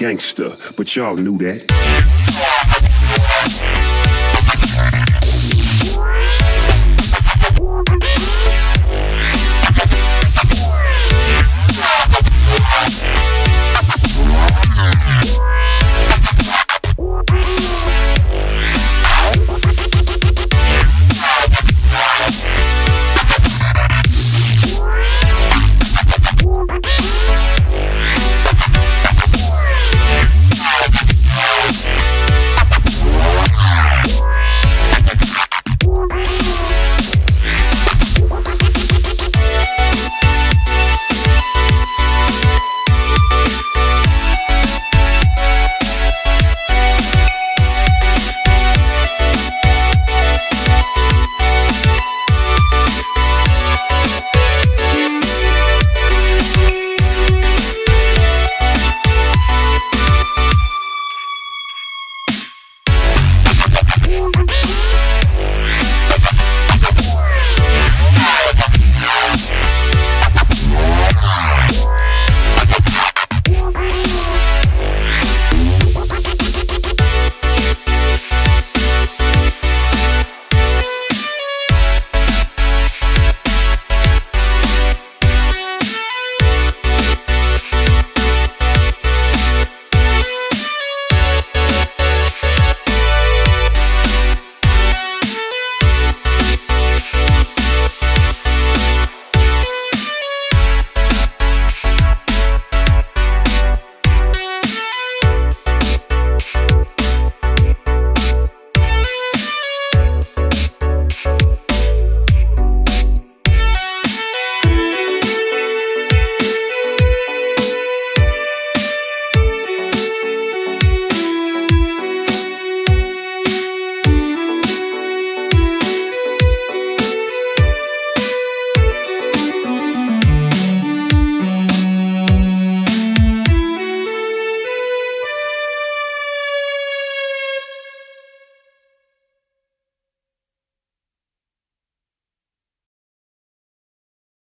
gangster, but y'all knew that.